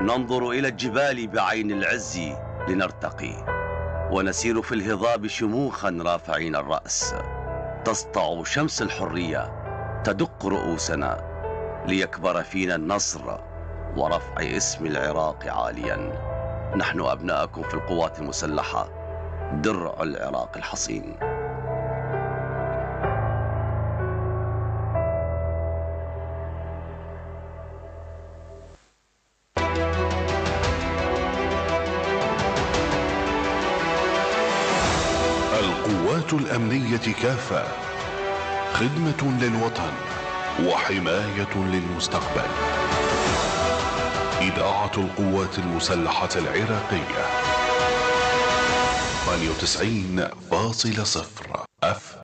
ننظر إلى الجبال بعين العز لنرتقي، ونسير في الهضاب شموخا رافعين الرأس. تسطع شمس الحرية تدق رؤوسنا ليكبر فينا النصر ورفع اسم العراق عاليا. نحن أبناءكم في القوات المسلحة، درع العراق الحصين. القوات الأمنية كافة، خدمة للوطن وحماية للمستقبل. إذاعة القوات المسلحة العراقية 98.0 اف.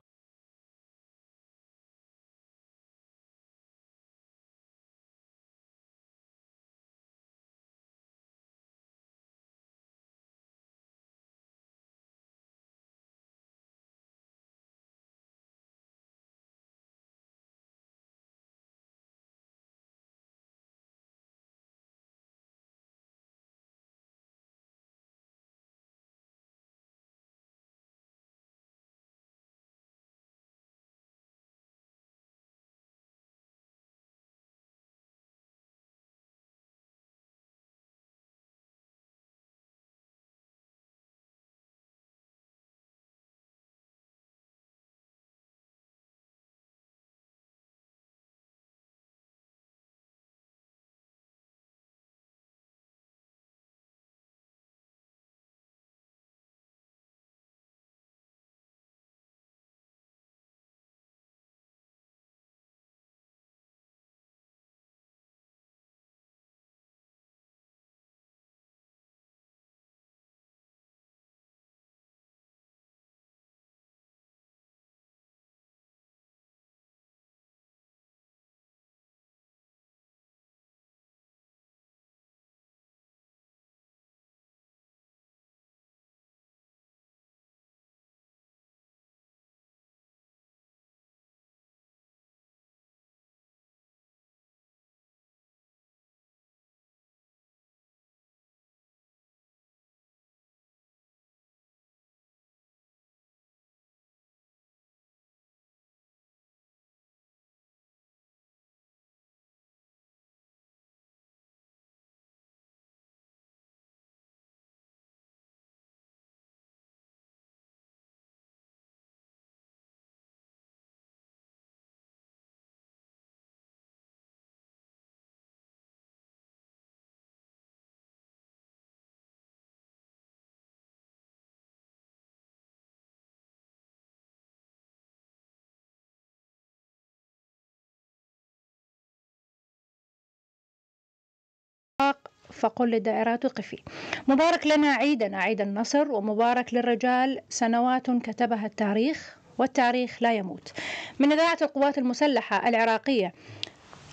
فقل للدائرات قفي. مبارك لنا عيدنا، عيد النصر، ومبارك للرجال سنوات كتبها التاريخ والتاريخ لا يموت. من إذاعة القوات المسلحة العراقية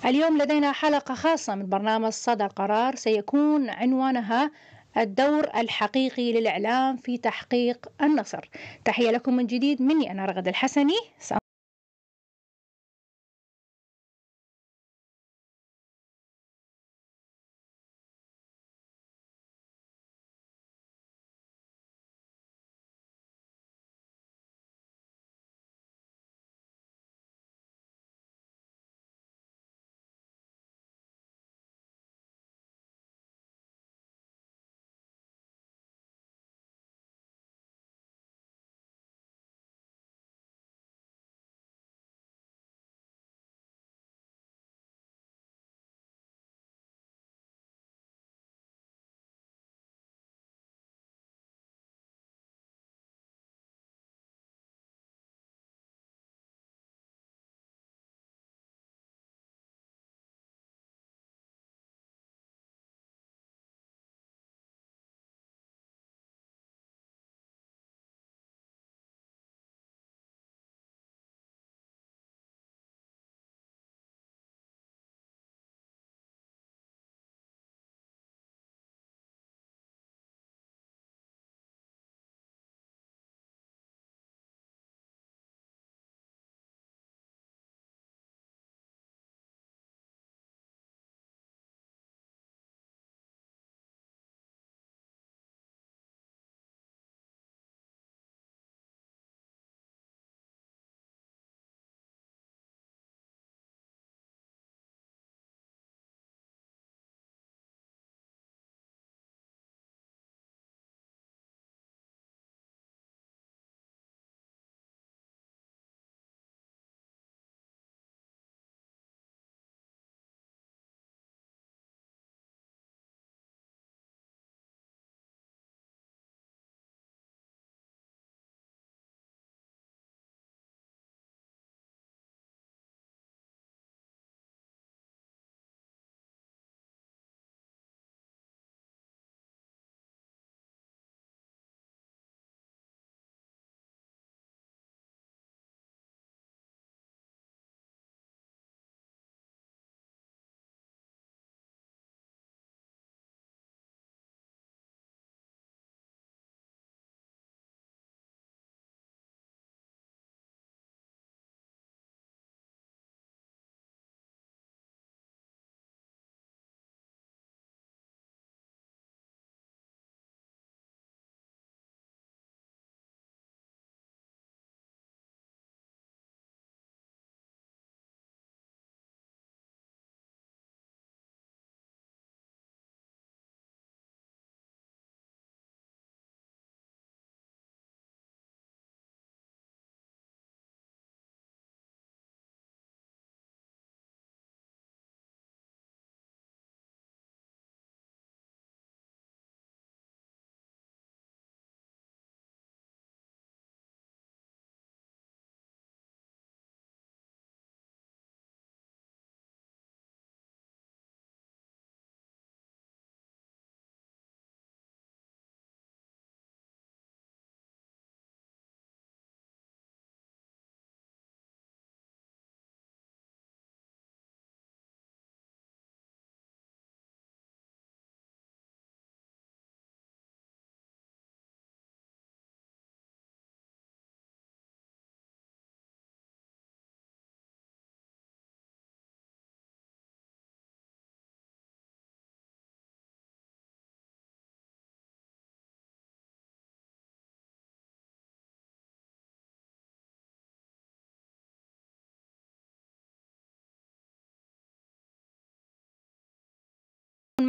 اليوم لدينا حلقة خاصة من برنامج صدى القرار، سيكون عنوانها الدور الحقيقي للإعلام في تحقيق النصر. تحية لكم من جديد مني أنا رغد الحسني.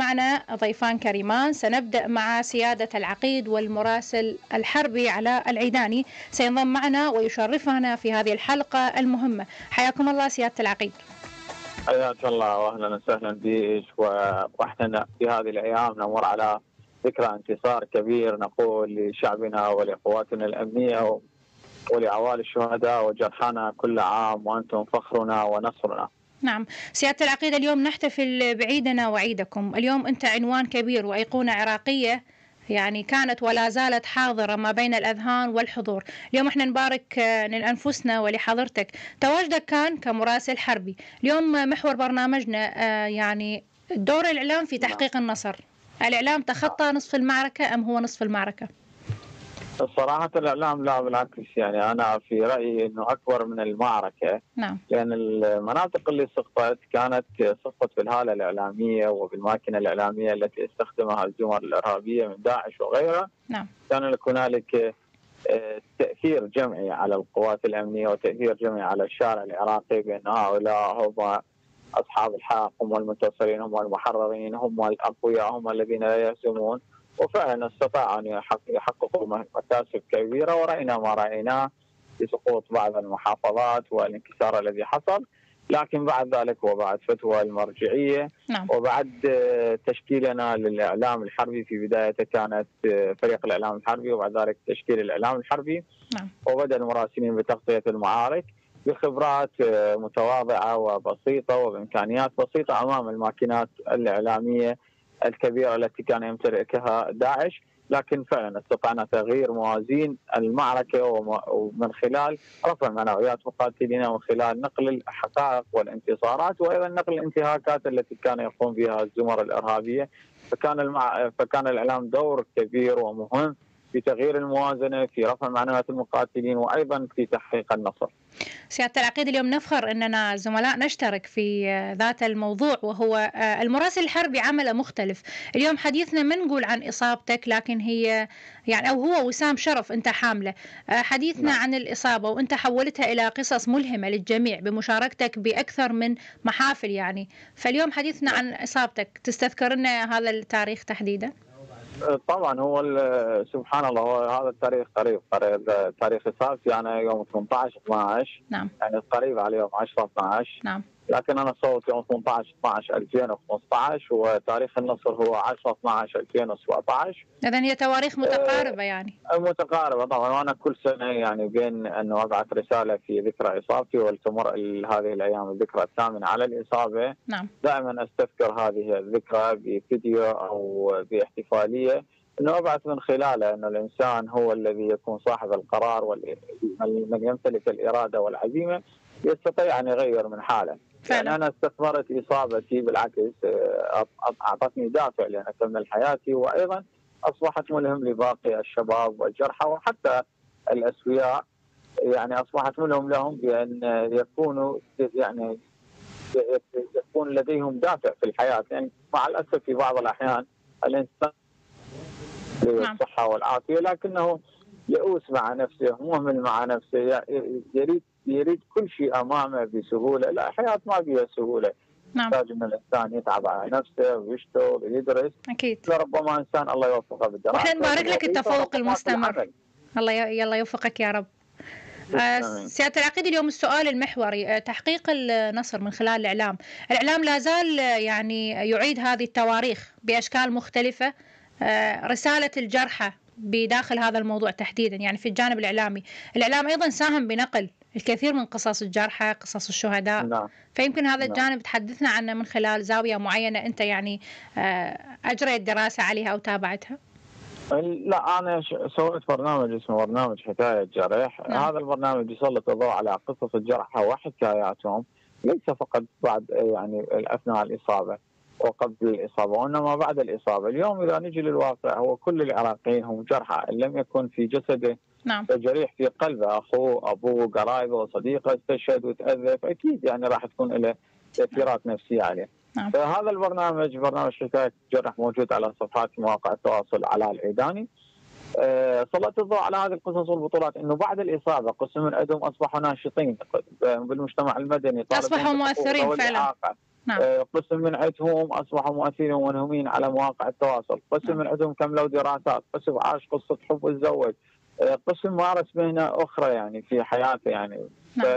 معنا ضيفان كريمان. سنبدأ مع سيادة العقيد والمراسل الحربي علاء العيداني، سينضم معنا ويشرفنا في هذه الحلقة المهمة. حياكم الله سيادة العقيد. حياك الله واهلا وسهلا بك، واحنا في هذه الايام نمر على ذكرى انتصار كبير نقول لشعبنا ولاخواتنا الامنيه ولعوائل الشهداء وجرحانا، كل عام وانتم فخرنا ونصرنا. نعم سيادة العقيد، اليوم نحتفل بعيدنا وعيدكم. اليوم انت عنوان كبير وايقونه عراقيه يعني كانت ولا زالت حاضرة ما بين الأذهان والحضور. اليوم احنا نبارك لأنفسنا ولحضرتك، تواجدك كان كمراسل حربي. اليوم محور برنامجنا يعني دور الإعلام في تحقيق النصر. الإعلام تخطى نصف المعركة أم هو نصف المعركة؟ الصراحة الإعلام لا، بالعكس، يعني أنا في رأيي أنه أكبر من المعركة. نعم. لأن المناطق اللي سقطت كانت سقطت بالهالة الإعلامية وبالماكينة الإعلامية التي استخدمها الزمر الإرهابية من داعش وغيرها. نعم. كان هنالك تأثير جمعي على القوات الأمنية وتأثير جمعي على الشارع العراقي بأن هؤلاء هم أصحاب الحق، هم المنتصرين، هم المحررين، هم الأقوياء، هم الذين لا يهزمون. وفعلا استطاع ان يحققوا مكاسب كبيره، ورأينا ما رأيناه في سقوط بعض المحافظات والانكسار الذي حصل، لكن بعد ذلك وبعد فتوى المرجعيه. نعم. وبعد تشكيلنا للاعلام الحربي، في بدايته كانت فريق الاعلام الحربي وبعد ذلك تشكيل الاعلام الحربي. نعم. وبدا المراسلين بتغطيه المعارك بخبرات متواضعه وبسيطه وبامكانيات بسيطه امام الماكينات الاعلاميه الكبيرة التي كان يمتلكها داعش، لكن فعلا استطعنا تغيير موازين المعركة ومن خلال رفع معنويات مقاتلينا ومن خلال نقل الحقائق والانتصارات وأيضا نقل الانتهاكات التي كان يقوم بها الزمر الإرهابية. فكان الإعلام دور كبير ومهم في تغيير الموازنة، في رفع معنويات المقاتلين وأيضا في تحقيق النصر. سيادة العقيد، اليوم نفخر أننا زملاء نشترك في ذات الموضوع وهو المراسل الحربي عمله مختلف. اليوم حديثنا ما نقول عن إصابتك، لكن هي يعني أو هو وسام شرف أنت حامله. حديثنا عن الإصابة وأنت حولتها إلى قصص ملهمة للجميع بمشاركتك بأكثر من محافل يعني. فاليوم حديثنا عن إصابتك، تستذكر لنا هذا التاريخ تحديدا؟ طبعا هو سبحان الله، هو هذا التاريخ قريب تاريخ اصابتي انا يوم 18/12. نعم. يعني قريب على يوم 10/12. نعم. لكن انا صوت يوم 18/12/2015 وتاريخ النصر هو 10/12/2017. اذا هي تواريخ متقاربه يعني. متقاربه طبعا، وانا كل سنه يعني بين انه ابعث رساله في ذكرى اصابتي ولتمر هذه الايام الذكرى الثامنه على الاصابه. نعم. دائما استذكر هذه الذكرى بفيديو او باحتفاليه انه ابعث من خلاله انه الانسان هو الذي يكون صاحب القرار ومن يمتلك الاراده والعزيمه يستطيع ان يغير من حاله. يعني أنا استثمرت إصابتي، بالعكس أعطتني دافع لأن أكمل حياتي، وأيضا أصبحت ملهم لباقي الشباب والجرحى وحتى الأسوياء. يعني أصبحت ملهم لهم بأن يكونوا يعني يكون لديهم دافع في الحياة، يعني مع الأسف في بعض الأحيان الإنسان للصحة والعافية لكنه يئوس مع نفسه، مهمل مع نفسه، يريد كل شيء امامه بسهوله. لا، الحياه ما بها سهوله. نعم. يحتاج ان الانسان يتعب على نفسه ويشتغل ويدرس. اكيد. لربما انسان الله يوفقه بالدراسه. احنا نبارك لك التفوق المستمر. الله يوفقك يا رب. سيادة العقيد، اليوم السؤال المحوري تحقيق النصر من خلال الإعلام. الإعلام لا زال يعني يعيد هذه التواريخ بأشكال مختلفة. رسالة الجرحى بداخل هذا الموضوع تحديدا يعني في الجانب الإعلامي، الإعلام أيضا ساهم بنقل الكثير من قصص الجرحى، قصص الشهداء. نعم. فيمكن هذا الجانب تحدثنا عنه من خلال زاوية معينة أنت يعني أجريت دراسة عليها أو تابعتها؟ لا، أنا سويت برنامج اسمه برنامج حكاية الجرح. نعم. هذا البرنامج يسلط الضوء على قصص الجرحى وحكاياتهم، ليس فقط بعد يعني أثناء الإصابة وقبل الإصابة وإنما بعد الإصابة. اليوم إذا نجي للواقع هو كل العراقيين هم جرحى، إن لم يكن في جسده. نعم. فجريح في قلبه، اخوه، ابوه، قرايبه وصديقه استشهد وتاذى، فاكيد يعني راح تكون له تاثيرات نفسيه عليه. نعم. فهذا البرنامج، برنامج حكايه الجرح، موجود على صفحات مواقع التواصل علاء العيداني. سلط الضوء على هذه القصص والبطولات انه بعد الاصابه قسم من عندهم اصبحوا ناشطين بالمجتمع المدني، اصبحوا مؤثرين فعلا. نعم. قسم من عندهم اصبحوا مؤثرين وملهمين على مواقع التواصل، قسم نعم. من عندهم كملوا دراسات، قسم عاش قصه حب وتزوج، قسم مارس مهنه اخرى يعني في حياته يعني نعم.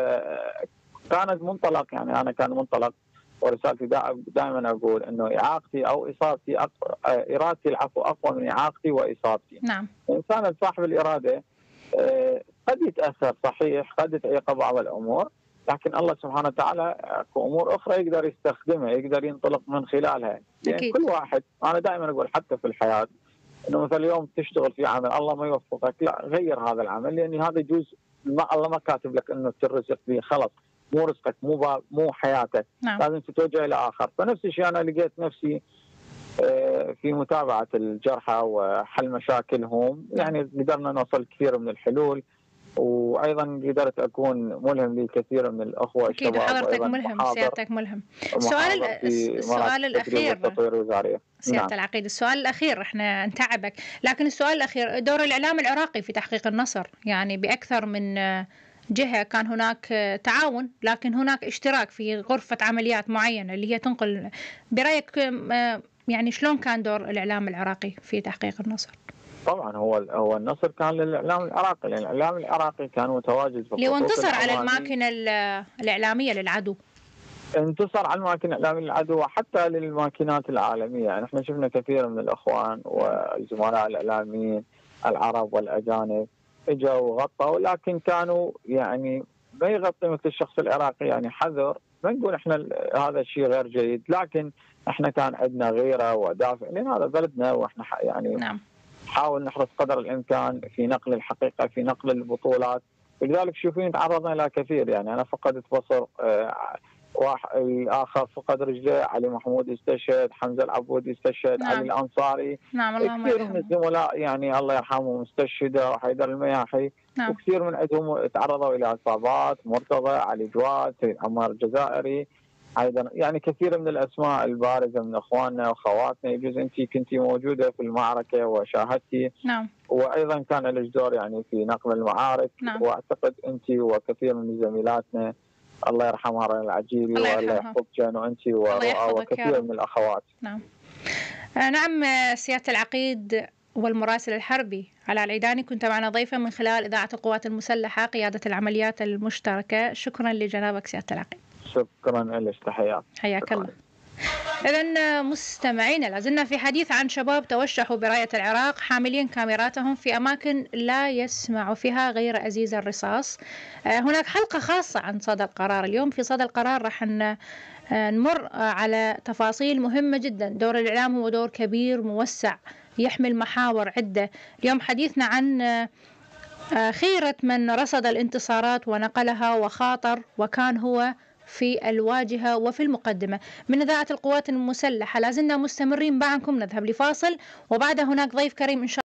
كانت منطلق يعني انا كان منطلق ورسالتي دائما اقول انه اعاقتي او اصابتي ارادتي العفو اقوى من اعاقتي واصابتي. نعم. الانسان صاحب الاراده قد يتاثر صحيح، قد تعيق بعض الامور، لكن الله سبحانه وتعالى اكو امور اخرى يقدر يستخدمها، يقدر ينطلق من خلالها. يعني كل واحد، انا دائما اقول حتى في الحياه انه مثلا اليوم تشتغل في عمل الله ما يوفقك، لا غير هذا العمل لان هذا جزء الله ما كاتب لك انه ترزق به، خلص مو رزقك مو حياتك. نعم. لازم تتوجه الى اخر. فنفس الشيء انا لقيت نفسي في متابعه الجرحى وحل مشاكلهم، يعني قدرنا نوصل كثير من الحلول، وايضا قدرت اكون ملهم لكثير من الاخوه الشباب. اكيد حضرتك ملهم، سيادتك ملهم. السؤال الاخير سيادة نعم. العقيد، السؤال الاخير احنا نتعبك، لكن السؤال الاخير دور الاعلام العراقي في تحقيق النصر، يعني باكثر من جهة كان هناك تعاون لكن هناك اشتراك في غرفة عمليات معينة اللي هي تنقل، برأيك يعني شلون كان دور الإعلام العراقي في تحقيق النصر؟ طبعا هو النصر كان للإعلام العراقي، لأن الإعلام العراقي كان متواجد اللي وانتصر على الماكينة الإعلامية للعدو، انتصر على الماكينة الإعلامية للعدو وحتى للماكينات العالمية. يعني احنا شفنا كثير من الإخوان والزملاء الإعلاميين العرب والأجانب اجوا وغطوا، لكن كانوا يعني ما يغطي مثل الشخص العراقي، يعني حذر ما نقول احنا هذا الشيء غير جيد، لكن احنا كان عندنا غيره ودافع لان هذا بلدنا، واحنا يعني نعم. نحاول نحرص قدر الامكان في نقل الحقيقه، في نقل البطولات. لذلك شوفين تعرضنا الى كثير، يعني انا فقدت بصر، واحد الاخر فقد رجله، علي محمود استشهد، حمزه العبودي استشهد، نعم. علي الانصاري، نعم الله كثير من الزملاء يعني الله يرحمهم استشهدوا، وحيدر المياحي نعم. وكثير من عندهم تعرضوا الى اصابات، مرتضى، علي جواد، سيد عمار الجزائري ايضا، يعني كثير من الاسماء البارزه من اخواننا واخواتنا. يجوز انت كنتي موجوده في المعركه وشاهدتي، نعم. وايضا كان لك دور يعني في نقل المعارك، نعم. واعتقد انت وكثير من زميلاتنا الله يرحمها رنا العجيبي، والله يحفظك جانو انت وكثير من الاخوات. نعم. نعم سياده العقيد والمراسل الحربي علاء العيداني، كنت معنا ضيفا من خلال اذاعه القوات المسلحه قياده العمليات المشتركه، شكرا لجنابك سياده العقيد. شكرا لك، تحياتي. حياك الله. إذن مستمعينا، لازلنا في حديث عن شباب توشحوا براية العراق حاملين كاميراتهم في أماكن لا يسمع فيها غير أزيز الرصاص. هناك حلقة خاصة عن صدى القرار اليوم، في صدى القرار راح نمر على تفاصيل مهمة جدا. دور الإعلام هو دور كبير موسع يحمل محاور عدة. اليوم حديثنا عن خيرة من رصد الانتصارات ونقلها وخاطر وكان هو في الواجهة وفي المقدمة. من إذاعة القوات المسلحة لازلنا مستمرين معكم، نذهب لفاصل وبعد هناك ضيف كريم إن شاء الله.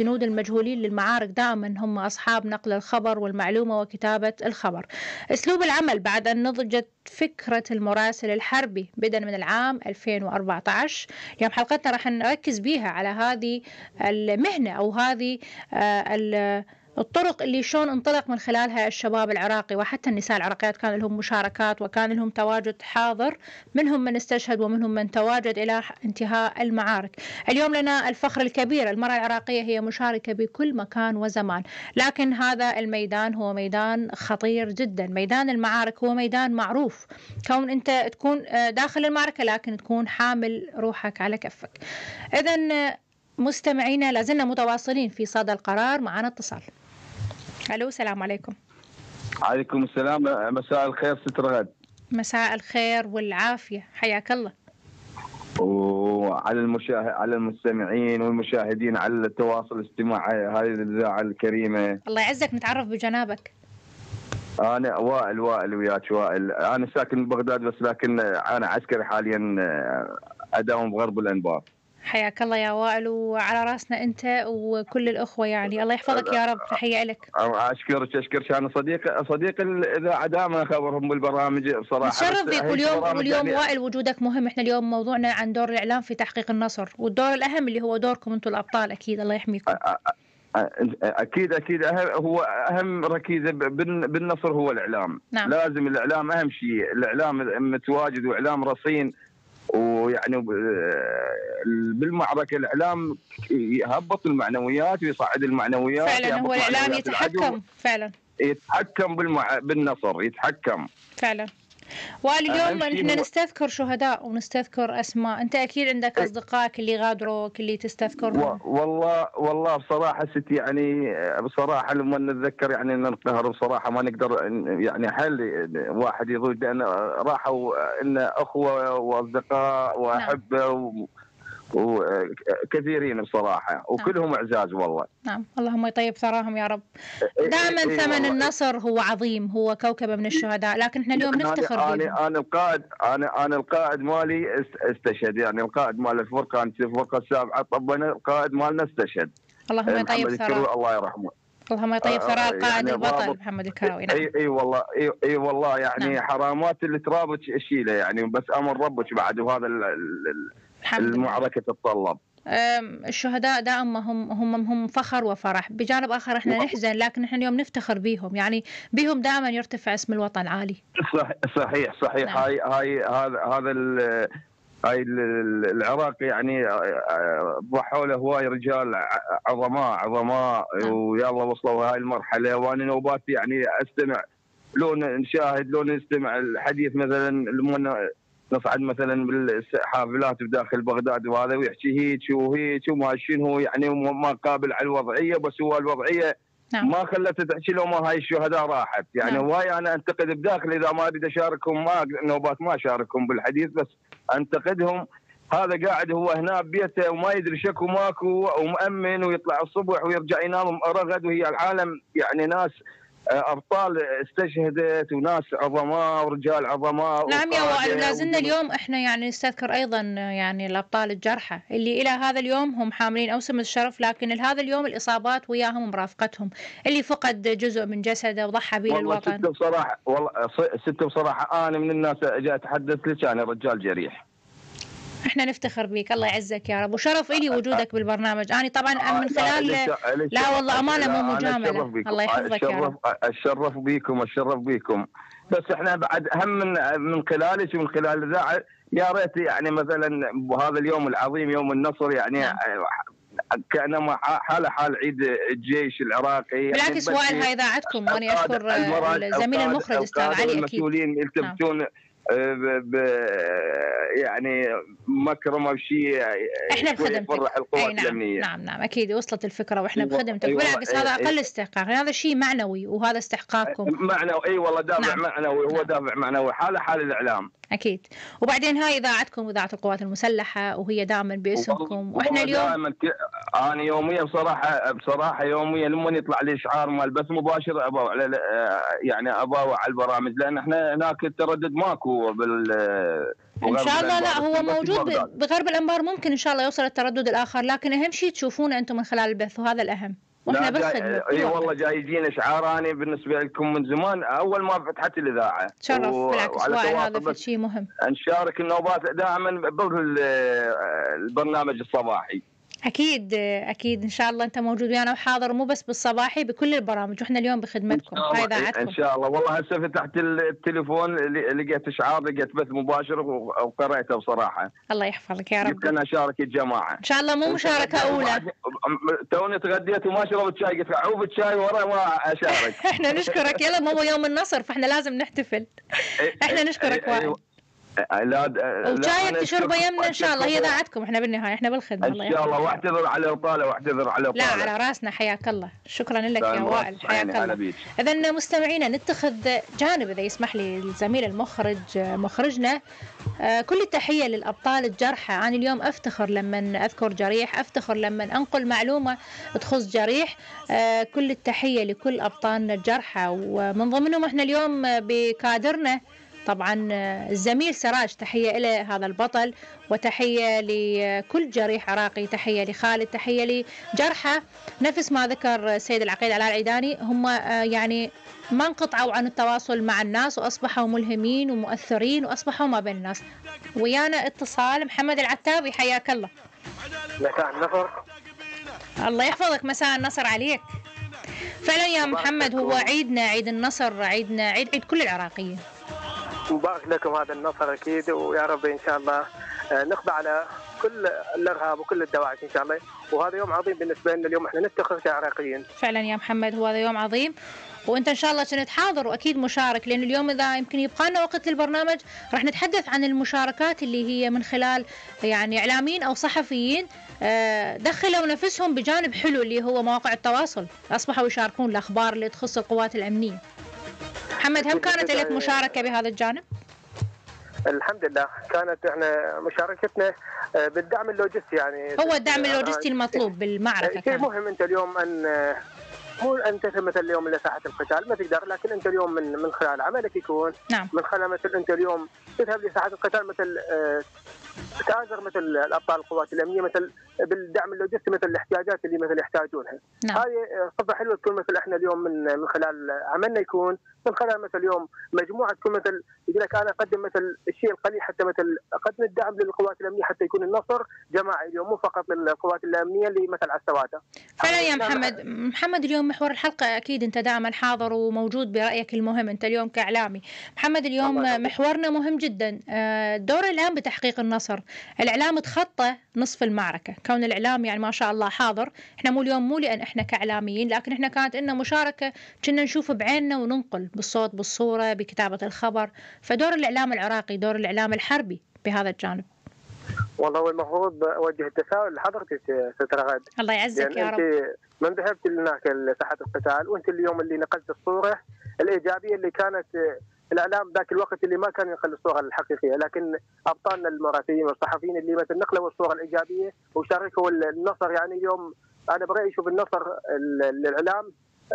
جنود المجهولين للمعارك دائما هم أصحاب نقل الخبر والمعلومة وكتابة الخبر. أسلوب العمل بعد أن نضجت فكرة المراسل الحربي بدءا من العام 2014. اليوم حلقتنا راح نركز بيها على هذه المهنة أو هذه الطرق اللي شلون انطلق من خلالها الشباب العراقي وحتى النساء العراقيات. كان لهم مشاركات وكان لهم تواجد حاضر، منهم من استشهد ومنهم من تواجد إلى انتهاء المعارك. اليوم لنا الفخر الكبير، المرأة العراقية هي مشاركة بكل مكان وزمان، لكن هذا الميدان هو ميدان خطير جدا. ميدان المعارك هو ميدان معروف، كون أنت تكون داخل المعركة لكن تكون حامل روحك على كفك. إذن مستمعينا لازلنا متواصلين في صدى القرار، معنا اتصال. الو، السلام عليكم. عليكم السلام، مساء الخير ست رغد. مساء الخير والعافيه، حياك الله. وعلى على المستمعين والمشاهدين على التواصل الاجتماعي هذه الاذاعه الكريمه. الله يعزك، نتعرف بجنابك. انا وائل وياك وائل، انا ساكن ببغداد بس لكن انا عسكري حاليا اداوم بغرب الانبار. حياك الله يا وائل، وعلى راسنا انت وكل الاخوه، يعني الله يحفظك يا رب، تحيه لك. اشكرك انا صديق الاذاعه، دائما اخبرهم بالبرامج بصراحه. متشرف بك، واليوم وائل وجودك مهم. احنا اليوم موضوعنا عن دور الاعلام في تحقيق النصر، والدور الاهم اللي هو دوركم انتم الابطال، اكيد الله يحميكم. اكيد هو اهم ركيزه بالنصر هو الاعلام. نعم. لازم الاعلام اهم شيء، الاعلام متواجد واعلام رصين، ويعني بالمعركه الاعلام يهبط المعنويات ويصعد المعنويات. فعلا هو الاعلام يتحكم، فعلا يتحكم بالنصر، يتحكم فعلا. واليوم احنا نستذكر شهداء ونستذكر اسماء، انت اكيد عندك اصدقائك اللي غادروك اللي تستذكرهم. والله بصراحه ستي، يعني بصراحه لما نتذكر يعني ننقهر بصراحه، ما نقدر يعني حل واحد يضوج، لان راحوا لنا اخوه واصدقاء واحبه. نعم. وكثيرين بصراحه وكلهم. نعم. اعزاز والله. نعم، اللهم يطيب ثراهم يا رب. دائما ثمن النصر هو عظيم، هو كوكبه من الشهداء، لكن احنا اليوم نفتخر بهم. انا القائد مالي استشهد، يعني القائد مال الفرقه، انت الفرقه السابعه طبنا القائد مالنا استشهد. اللهم يطيب ثراه، الله يرحمه. اللهم يطيب ثراه القائد البطل محمد الكاروي. نعم. اي والله يعني. نعم. حرامات اللي ترابك اشيله يعني، بس امر ربك بعد، وهذا المعركة تتطلب. الشهداء دائما هم فخر وفرح، بجانب آخر احنا نحزن، لكن احنا اليوم نفتخر بيهم، يعني بيهم دائما يرتفع اسم الوطن عالي. صحيح. نعم. هذا العراق يعني ضحوا له هواي رجال عظماء. نعم. ويلا وصلوا هاي المرحلة، وانا نوبات يعني استمع لون نشاهد لون نستمع الحديث مثلا لما نصعد مثلا بالحافلات بداخل بغداد وهذا، ويحكي هيك وهيك وما شنو يعني، وما قابل على الوضعيه، بس هو الوضعيه. نعم. ما خلت تحكي لو ما هاي الشهداء راحت يعني. نعم. هواي انا انتقد بداخلي، اذا ما اريد اشاركهم نوبات ما اشاركهم بالحديث، بس انتقدهم. هذا قاعد هو هنا ببيته وما يدري شكو ماكو ومؤمن، ويطلع الصبح ويرجع ينام رغد، وهي العالم يعني ناس ابطال استشهدت وناس عظماء ورجال عظماء. نعم يا وائل، لازلنا اليوم احنا يعني نستذكر ايضا يعني الابطال الجرحى اللي الى هذا اليوم هم حاملين اوسم الشرف، لكن لهذا اليوم الاصابات وياهم مرافقتهم، اللي فقد جزء من جسده وضحى به للوطن. والله ستة بصراحه انا من الناس جاي اتحدث لك، انا رجال جريح. احنا نفتخر بيك، الله يعزك يا رب، وشرف الي وجودك بالبرنامج. انا طبعا من خلال لا والله امانه مو مجامله، الله يحفظك يا رب. اتشرف بيكم. بس احنا بعد هم من خلالك ومن خلال الاذاعه، يا ريت يعني مثلا بهذا اليوم العظيم يوم النصر يعني. نعم. كانما حال عيد الجيش العراقي. بالعكس وائل، هاي اذاعتكم، وانا اشكر زميل المخرج استاذ علي اكيد. المسؤولين يلتفتون يعني مكرمه بشيء، احنا بخدمتك. نعم اكيد وصلت الفكره، واحنا بخدمتك بالعكس. هذا اقل استحقاق، هذا شيء معنوي، وهذا استحقاقكم معنوي. اي والله دافع. نعم. معنوي. هو دافع معنوي حاله حال الاعلام اكيد. وبعدين هاي اذاعتكم، اذاعه القوات المسلحه، وهي دائما باسمكم، واحنا اليوم دائما انا يوميا بصراحه يوميا لما يطلع لي شعار مال بث مباشر اباوع على يعني اباوع على البرامج، لان احنا هناك التردد ماكو ان شاء الله. لا هو موجود بغرب الانبار، ممكن ان شاء الله يوصل التردد الاخر، لكن اهم شيء تشوفونه انتم من خلال البث، وهذا الاهم. واحنا بنخدمه. اي والله جاي يجينا اشعار، انا بالنسبه لكم من زمان اول ما فتحت الاذاعه تشرف بالعكس، هذا شيء مهم. نشارك النوبات دائما بالبرنامج الصباحي. اكيد اكيد ان شاء الله انت موجود ويانا وحاضر، مو بس بالصباحي، بكل البرامج، واحنا اليوم بخدمتكم. هاي اذاعتكم ان شاء الله. والله هسه فتحت التليفون لقيت اشعار، لقيت بث مباشر وقريته بصراحه. الله يحفظك يا رب. قلت انا اشارك الجماعه ان شاء الله، مو مشاركه اولى. توني تغديت وما شربت شاي، قلت اعوب الشاي ورا ما اشارك. احنا نشكرك، يلا مو يوم النصر فاحنا لازم نحتفل. احنا نشكرك وايد. وشايك تشربه يمنا ان شاء الله، هي ذاعتكم، احنا بالنهايه احنا بالخدمه. الله ان شاء الله. واعتذر على الاطاله، واعتذر على الاطاله. لا على راسنا، حياك الله. شكرا لك يا وائل، حياك الله. اذا مستمعينا نتخذ جانب، اذا يسمح لي الزميل المخرج مخرجنا، كل التحيه للابطال الجرحى. انا اليوم افتخر لما اذكر جريح، افتخر لما انقل معلومه تخص جريح. كل التحيه لكل ابطالنا الجرحى، ومن ضمنهم احنا اليوم بكادرنا طبعا الزميل سراج، تحية إلى هذا البطل، وتحية لكل جريح عراقي، تحية لخالد، تحية لجرحى. نفس ما ذكر السيد العقيد علاء العيداني، هم يعني ما انقطعوا عن التواصل مع الناس، وأصبحوا ملهمين ومؤثرين، وأصبحوا ما بين الناس. ويانا اتصال محمد العتابي، حياك الله. مساء النصر. الله يحفظك، مساء النصر عليك. فعلا يا محمد، هو عيدنا، عيد النصر، عيدنا، عيد كل العراقيين. مبارك لكم هذا النصر اكيد، ويا رب ان شاء الله نقضي على كل الارهاب وكل الدواعش ان شاء الله، وهذا يوم عظيم بالنسبه لنا اليوم، احنا نفتخر كعراقيين. فعلا يا محمد، هو هذا يوم عظيم، وانت ان شاء الله كنت حاضر واكيد مشارك، لان اليوم اذا يمكن يبقى لنا وقت للبرنامج راح نتحدث عن المشاركات اللي هي من خلال يعني اعلاميين او صحفيين دخلوا نفسهم بجانب حلو اللي هو مواقع التواصل، اصبحوا يشاركون الاخبار اللي تخص القوات الامنيه. محمد، هم كانت لك مشاركة بهذا الجانب؟ الحمد لله، كانت احنا مشاركتنا بالدعم اللوجستي، يعني هو الدعم اللوجستي المطلوب بالمعركة. شيء مهم انت اليوم ان مو انت مثل اليوم اللي ساحه القتال ما تقدر، لكن انت اليوم من خلال عملك يكون نعم. من خلال مثل انت اليوم تذهب لساحه القتال، مثل تآزر مثل الابطال القوات الامنيه، مثل بالدعم اللوجستي، مثل الاحتياجات اللي مثل يحتاجونها. نعم. هذه صفه حلوه تكون مثل احنا اليوم من خلال عملنا، يكون من خلال مثل اليوم مجموعه تكون مثل يقول لك انا اقدم مثل الشيء القليل، حتى مثل اقدم الدعم للقوات الامنيه حتى يكون النصر جماعي اليوم، مو فقط للقوات الامنيه اللي مثل على السواده. فعلا يا محمد اليوم محور الحلقة، أكيد أنت دائما حاضر وموجود برأيك المهم، أنت اليوم كإعلامي. محمد اليوم محورنا مهم جدا، دور الإعلام بتحقيق النصر، الإعلام تخطى نصف المعركة، كون الإعلام يعني ما شاء الله حاضر، إحنا مو اليوم مو لأن إحنا كإعلاميين، لكن إحنا كانت لنا مشاركة كنا نشوف بعيننا وننقل بالصوت بالصورة بكتابة الخبر، فدور الإعلام العراقي، دور الإعلام الحربي بهذا الجانب. والله هو المفروض اوجه التساؤل لحضرتك ست رغد. الله يعزك يا رب. انت من ذهبت هناك لساحه القتال، وانت اليوم اللي نقلت الصوره الايجابيه اللي كانت الاعلام ذاك الوقت اللي ما كان ينقل الصوره الحقيقيه، لكن ابطالنا المراسلين والصحفيين اللي مثل نقلوا الصوره الايجابيه وشاركوا النصر. يعني اليوم انا برايي اشوف النصر الاعلام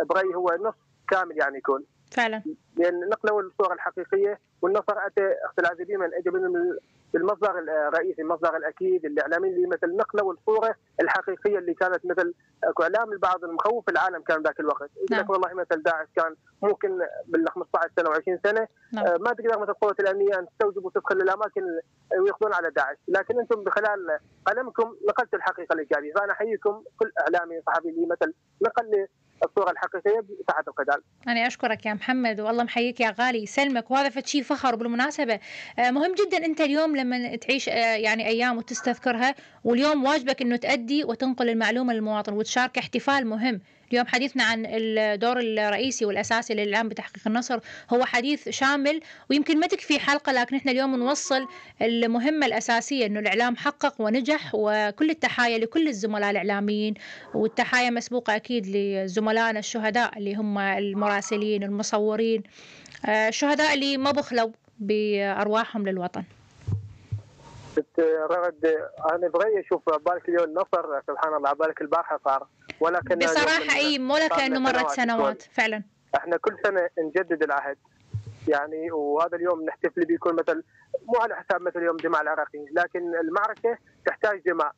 برايي هو نص كامل يعني يكون. فعلا. لان نقلوا الصوره الحقيقيه، والنصر اتى اختلاف من اجى من المصدر الرئيسي، المصدر الاكيد الاعلامي اللي مثل نقلوا الصوره الحقيقيه اللي كانت مثل اعلام البعض المخوف العالم كان ذاك الوقت، نعم. والله مثل داعش كان ممكن بال 15 سنه و20 سنه نعم. ما تقدر مثل القوات الامنيه ان تستوجب وتدخل للاماكن ويقضون على داعش، لكن انتم بخلال قلمكم نقلتوا الحقيقه الايجابيه، فانا احييكم كل اعلامي صحفي اللي مثل نقل الصوره الحقيقيه بساحه القتال. انا اشكرك يا محمد، والله محييك يا غالي، يسلمك، وهذا فشي فخر. بالمناسبه مهم جدا انت اليوم لما تعيش يعني ايام وتستذكرها، واليوم واجبك انه تؤدي وتنقل المعلومه للمواطن وتشارك احتفال مهم. اليوم حديثنا عن الدور الرئيسي والاساسي للاعلام بتحقيق النصر، هو حديث شامل ويمكن ما تكفي حلقه، لكن احنا اليوم نوصل المهمه الاساسيه انه الاعلام حقق ونجح، وكل التحايا لكل الزملاء الاعلاميين، والتحايا مسبوقه اكيد لزملائنا الشهداء اللي هم المراسلين، المصورين، الشهداء اللي ما بخلوا بارواحهم للوطن. رغد انا برأيي اشوف بالك اليوم النصر سبحان الله، بالك البارحه صار، ولكن بصراحه اي مو لك انه مرت سنوات. فعلا احنا كل سنه نجدد العهد، يعني. وهذا اليوم نحتفل به يكون مثل مو على حساب مثل يوم الدماء العراقي، لكن المعركة تحتاج دماء.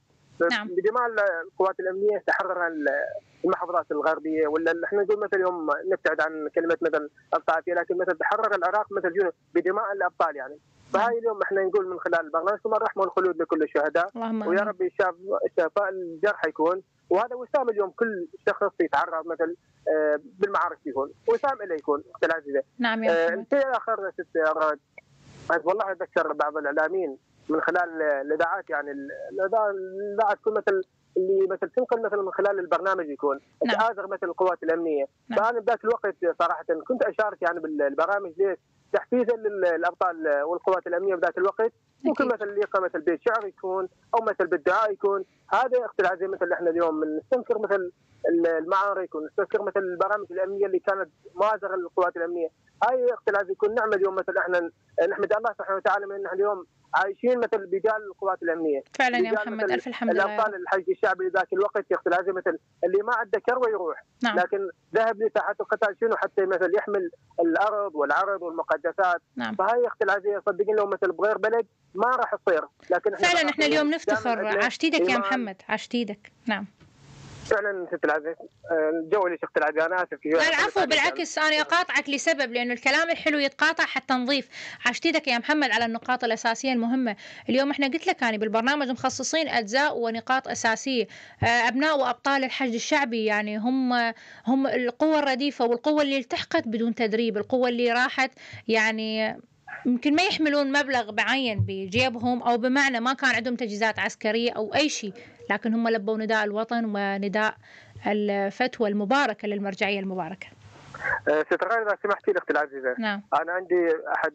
نعم. بدماء القوات الأمنية تحررها المحافظات الغربية، ولا احنا نقول مثل يوم نبتعد عن كلمة مثل الطائفية، لكن مثل تحرر العراق مثل جنود بدماء الأبطال يعني. فهاي اليوم احنا نقول من خلال البرنامج ثم الرحمة والخلود لكل الشهداء، ويا رب الشفاء الجرحى يكون. وهذا وسام اليوم كل شخص يتعرض مثل بالمعارك يكون وسام إليه يكون العزيزة. نعم يا الشيء الآخر ست رغد، والله أتذكر بعض الإعلاميين من خلال الاذاعات يعني الاذاعه تكون مثل اللي مثل تنقل مثل من خلال البرنامج يكون تآزر مثل القوات الامنيه. فانا بذاك الوقت صراحه كنت اشارك يعني بالبرامج ليش؟ تحفيزا للابطال والقوات الامنيه بذاك الوقت، ممكن مثل اللي يقام مثل بيت شعر يكون او مثل بالدعاء يكون. هذا اختي العزيز مثل احنا اليوم نستنكر مثل المعارك ونستنكر مثل البرامج الامنيه اللي كانت مازغه للقوات الامنيه. هاي اختي العزيز يكون نعمه اليوم مثل احنا نحمد الله سبحانه وتعالى من احنا اليوم عايشين مثل بدال القوات الامنيه. فعلا يا محمد الف الحمد لله. الابطال الحج الشعبي ذاك الوقت يا اختي العزيز مثل اللي ما عنده كروه يروح. نعم. لكن ذهب لساحات القتال شنو؟ حتى مثل يحمل الارض والعرض والمقدسات. نعم. فهي يا اختي العزيز صدقيني لو مثل بغير بلد ما راح تصير، لكن فعلا احنا اليوم نفتخر. عشت ايدك يا محمد، عشت ايدك. نعم. فعلا ست العزيز الجو اللي شفت العزيز انا اسف. لا العفو بالعكس، انا اقاطعك لسبب لانه الكلام الحلو يتقاطع حتى نضيف. عشت ايدك يا محمد على النقاط الاساسيه المهمه. اليوم احنا قلت لك يعني بالبرنامج مخصصين اجزاء ونقاط اساسيه. ابناء وابطال الحشد الشعبي يعني هم القوه الرديفه والقوه اللي التحقت بدون تدريب، القوه اللي راحت يعني يمكن ما يحملون مبلغ بعين بجيبهم، او بمعنى ما كان عندهم تجهيزات عسكريه او اي شيء، لكن هم لبوا نداء الوطن ونداء الفتوى المباركه للمرجعيه المباركه. ست غالي اذا سمحتي لي اختي العزيزه. نعم. انا عندي احد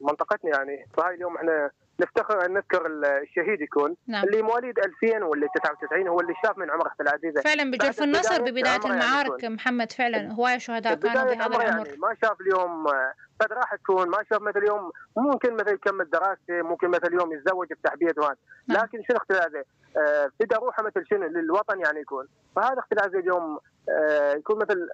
منطقتنا يعني، فهاي اليوم احنا نفتخر ان نذكر الشهيد يكون. نعم. اللي مواليد 2000 واللي 99 هو اللي شاف من عمره اختي العزيزه. فعلا بجرف النصر ببدايه المعارك يعني محمد فعلا هوايه شهداء كانوا بهذا العمر. يعني ما شاف اليوم قد راح تكون، ما شاف مثل اليوم ممكن مثل يكمل دراسته، ممكن مثل اليوم يتزوج بتحبيه وهذا، لكن شنو اختي العزيزه؟ فدا روحه مثل شنو للوطن يعني يكون. فهذا اختي العزيزه اليوم يكون مثل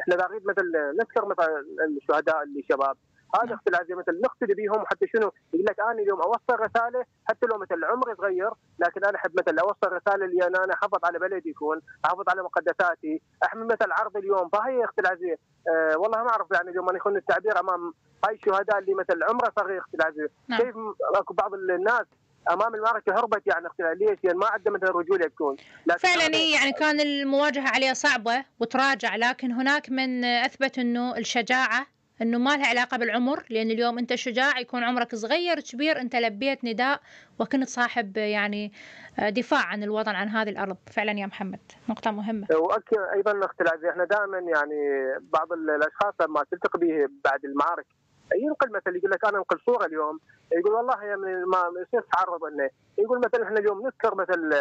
احنا نريد مثل نذكر مثل الشهداء اللي شباب. هذا اختي العزيزه مثل نقتدي بهم، حتى شنو يقول لك انا اليوم اوصل رساله حتى لو مثل عمري صغير، لكن انا احب مثل اوصل رساله اللي انا احافظ على بلدي يكون، احافظ على مقدساتي، احمي مثل عرض اليوم. فهي اختي العزيزه والله ما اعرف يعني اليوم انا يكون التعبير امام هاي الشهداء اللي مثل عمره صغير اختي العزيزه. كيف اكو بعض الناس امام المعركه هربت يعني اختي، ليش؟ يعني ما عندها مثل رجوله تكون. فعلا يعني كان المواجهه عليه صعبه وتراجع، لكن هناك من اثبت انه الشجاعه انه ما لها علاقه بالعمر، لان اليوم انت شجاع يكون عمرك صغير كبير، انت لبيت نداء وكنت صاحب يعني دفاع عن الوطن عن هذه الارض. فعلا يا محمد نقطه مهمه. واكيد ايضا اختي العزيزه احنا دائما يعني بعض الاشخاص لما تلتقي به بعد المعارك ينقل مثل يقول لك انا انقل صوره اليوم، يقول والله يعني ما يصير تعرض انه يقول مثل احنا اليوم نذكر مثل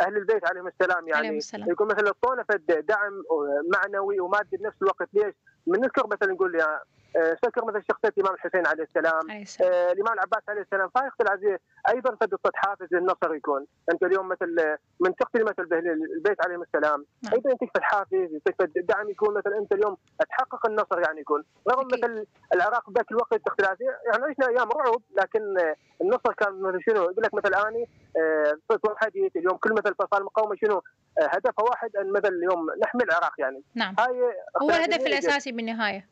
اهل البيت عليهم السلام يعني عليهم السلام. يقول مثل الطولة فد دعم معنوي ومادي بنفس الوقت. ليش؟ من نذكر مثلا نقول يا سكر مثل شخصيه الامام الحسين عليه السلام، الامام العباس عليه السلام. فهي اختي العزيزه ايضا فد حافز للنصر يكون. انت اليوم مثل من تقتل مثل باهل البيت عليهم السلام. نعم. ايضا تكفل حافز تكفل دعم يكون مثل انت اليوم تحقق النصر يعني يكون، رغم مثل العراق ذاك الوقت اختي العزيزه يعني عشنا ايام رعب، لكن النصر كان شنو يقول لك مثل اني صرت وحديت اليوم كل مثل فصائل المقاومه شنو هدفها واحد ان مثل اليوم نحمي العراق يعني. نعم. هاي هو الهدف الاساسي بالنهايه.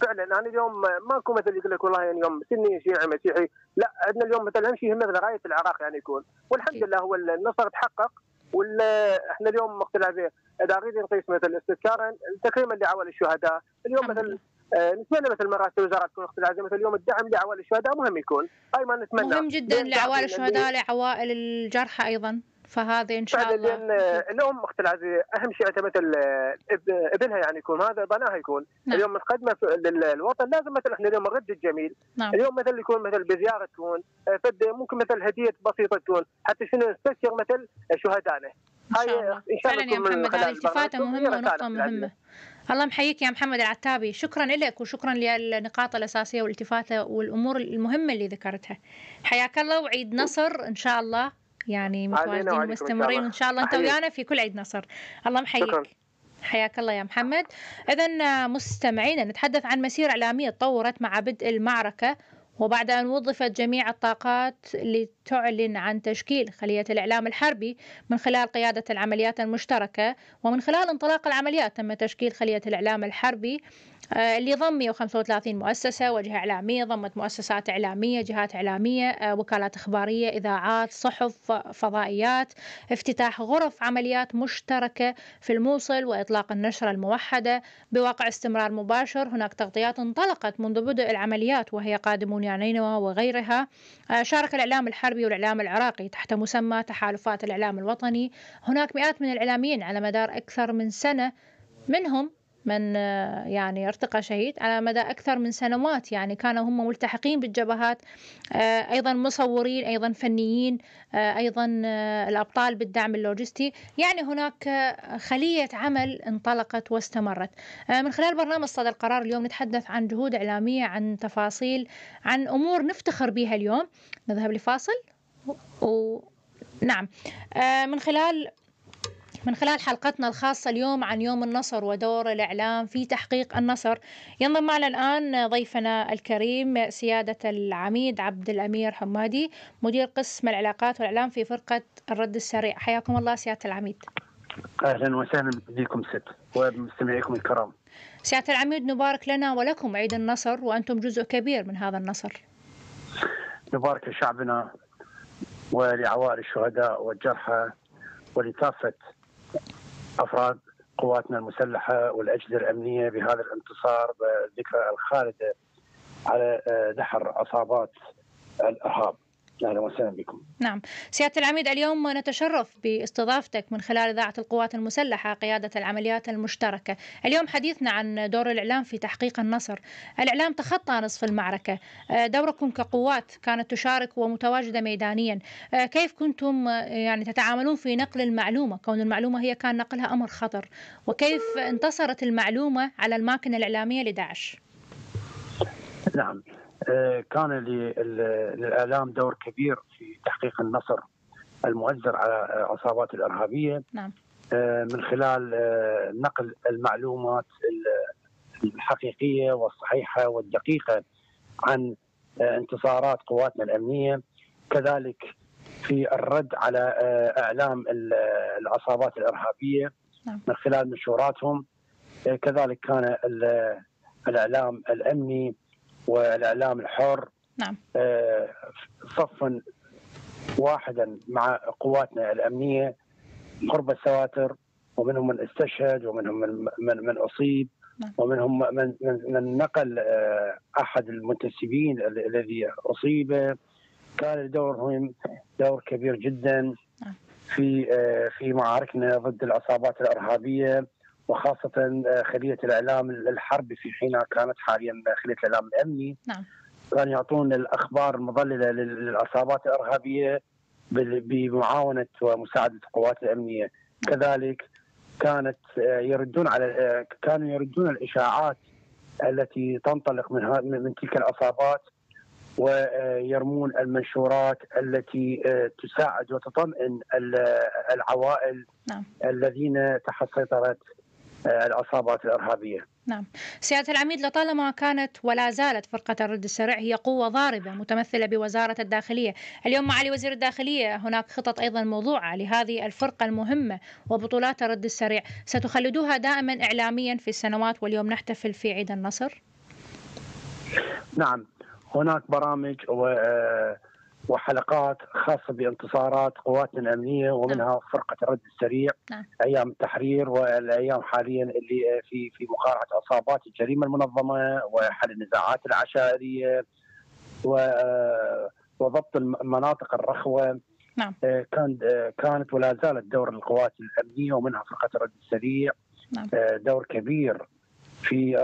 فعلا انا اليوم ماكو مثل يقول لك والله يعني اليوم سني شيعي مسيحي، لا عندنا اليوم مثل اهم شيء مثل رايه العراق يعني يكون، والحمد لله هو النصر تحقق. ولا احنا اليوم اختلافيه اذا اريد نقيس مثل استذكارا تقريبا لعوائل الشهداء اليوم مثل نتمنى مثل مرات الوزاره تكون اختلاف مثل اليوم الدعم لعوائل الشهداء مهم يكون، هاي ما نتمنى مهم جدا لعوائل الشهداء لعوائل الجرحى ايضا. فهذا ان شاء الله الام اختي العزيزه اهم شيء مثل ابنها يعني يكون، هذا بناها يكون. نعم. اليوم نقدمه للوطن لازم مثل احنا اليوم نرد الجميل. نعم. اليوم مثل يكون مثل بزياره تكون ممكن مثل هديه بسيطه تكون حتى شنو نستذكر مثل شهدائنا. هاي فعلا يا محمد هذه التفاته مهمه ونقطه مهمه. الله محييك يا محمد العتابي، شكرا لك وشكرا للنقاط الاساسيه والالتفاته والامور المهمه اللي ذكرتها. حياك الله وعيد نصر ان شاء الله يعني متواجدين مستمرين وان شاء الله انت ويانا في كل عيد نصر. الله محييك. حياك الله يا محمد. إذن مستمعينا نتحدث عن مسيرة إعلامية تطورت مع بدء المعركة وبعد أن وظفت جميع الطاقات لتعلن عن تشكيل خلية الإعلام الحربي من خلال قيادة العمليات المشتركة. ومن خلال انطلاق العمليات تم تشكيل خلية الإعلام الحربي اللي ضم 135 مؤسسة وجهة إعلامية، ضمت مؤسسات إعلامية، جهات إعلامية، وكالات إخبارية، إذاعات، صحف، فضائيات، افتتاح غرف عمليات مشتركة في الموصل وإطلاق النشرة الموحدة بواقع استمرار مباشر. هناك تغطيات انطلقت منذ بدء العمليات وهي قادمون يا نينوى وغيرها. شارك الإعلام الحربي والإعلام العراقي تحت مسمى تحالفات الإعلام الوطني. هناك مئات من الإعلاميين على مدار أكثر من سنة، منهم من يعني ارتقى شهيد على مدى أكثر من سنوات، يعني كانوا هم ملتحقين بالجبهات، أيضا مصورين، أيضا فنيين، أيضا الأبطال بالدعم اللوجستي. يعني هناك خلية عمل انطلقت واستمرت. من خلال برنامج صدى القرار اليوم نتحدث عن جهود إعلامية، عن تفاصيل، عن أمور نفتخر بها اليوم. نذهب لفاصل نعم، من خلال حلقتنا الخاصة اليوم عن يوم النصر ودور الإعلام في تحقيق النصر. ينضم معنا الآن ضيفنا الكريم سيادة العميد عبد الأمير حمادي، مدير قسم العلاقات والإعلام في فرقة الرد السريع. حياكم الله سيادة العميد. أهلا وسهلا بكم ست ومستمعيكم الكرام. سيادة العميد، نبارك لنا ولكم عيد النصر وأنتم جزء كبير من هذا النصر. نبارك لشعبنا ولعوائل الشهداء والجرحى ولكافة أفراد قواتنا المسلحة والأجهزة الأمنية بهذا الانتصار والذكرى الخالدة على دحر عصابات الإرهاب. أهلا وسهلا بكم. نعم سيادة العميد، اليوم نتشرف باستضافتك من خلال إذاعة القوات المسلحة قيادة العمليات المشتركة. اليوم حديثنا عن دور الإعلام في تحقيق النصر. الإعلام تخطى نصف المعركة، دوركم كقوات كانت تشارك ومتواجدة ميدانيا، كيف كنتم يعني تتعاملون في نقل المعلومة، كون المعلومة هي كان نقلها أمر خطر، وكيف انتصرت المعلومة على الماكنة الإعلامية لداعش؟ نعم، كان للإعلام دور كبير في تحقيق النصر المؤزر على عصابات الإرهابية. نعم. من خلال نقل المعلومات الحقيقية والصحيحة والدقيقة عن انتصارات قواتنا الأمنية، كذلك في الرد على إعلام العصابات الإرهابية. نعم. من خلال منشوراتهم، كذلك كان الإعلام الأمني والإعلام الحر. نعم. صفا واحدا مع قواتنا الأمنية قرب السواتر، ومنهم من استشهد، ومنهم من أصيب. نعم. ومنهم من نقل أحد المنتسبين الذي أصيب. كان دورهم دور كبير جدا في معاركنا ضد العصابات الإرهابية، وخاصة خلية الإعلام الحربي في حينها كانت حاليا خلية الإعلام الأمني. نعم. كانوا يعطون الأخبار المضللة للعصابات الإرهابية بمعاونة ومساعدة القوات الأمنية. نعم. كذلك كانوا يردون الإشاعات التي تنطلق من تلك العصابات، ويرمون المنشورات التي تساعد وتطمئن العوائل. نعم. الذين تحت سيطرة العصابات الإرهابية. نعم سيادة العميد، لطالما كانت ولا زالت فرقة الرد السريع هي قوة ضاربة متمثلة بوزارة الداخلية. اليوم مع وزير الداخلية هناك خطط أيضا موضوعة لهذه الفرقة المهمة وبطولات الرد السريع، ستخلدوها دائما إعلاميا في السنوات واليوم نحتفل في عيد النصر؟ نعم، هناك برامج وحلقات خاصة بانتصارات قواتنا الأمنية ومنها فرقة الرد السريع. نعم. أيام التحرير والأيام حاليا اللي في مقارعة عصابات الجريمة المنظمة وحل النزاعات العشائرية وضبط المناطق الرخوة. نعم. كانت ولا زالت دور القوات الأمنية ومنها فرقة الرد السريع. نعم. دور كبير في